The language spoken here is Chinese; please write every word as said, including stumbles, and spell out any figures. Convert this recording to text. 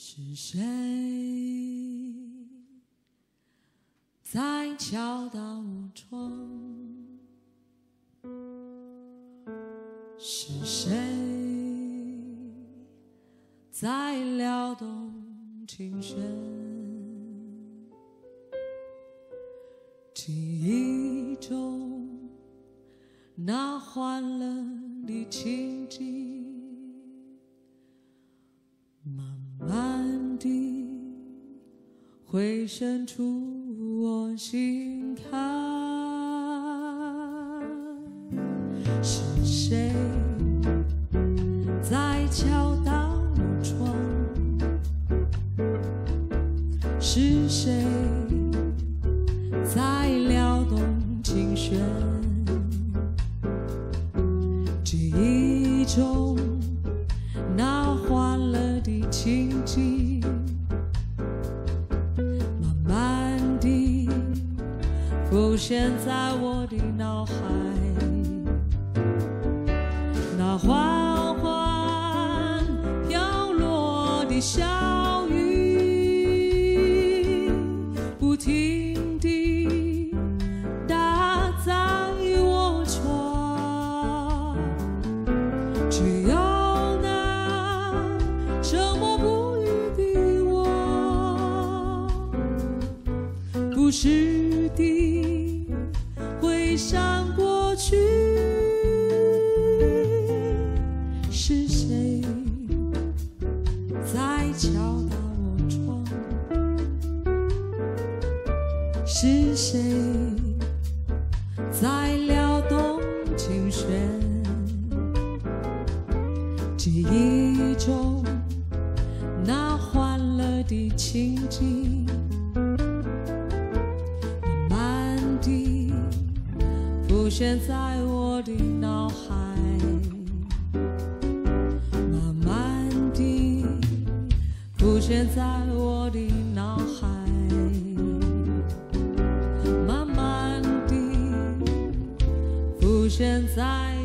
是谁在敲打我窗？是谁在撩动琴弦？记忆中那欢乐的情景，慢慢地回渗出 我心坎，是谁在敲打我窗？是谁在撩动琴弦？记忆中那欢乐的情景， 浮现在我的脑海，那缓缓飘落的小雨，不停地打在我窗，只有那沉默不语的我，不时地 想过去，是谁在敲打我窗？是谁在撩动琴弦？记忆中那欢乐的情景， 浮现在我的脑海，慢慢地浮现在我的脑海，慢慢地浮现在。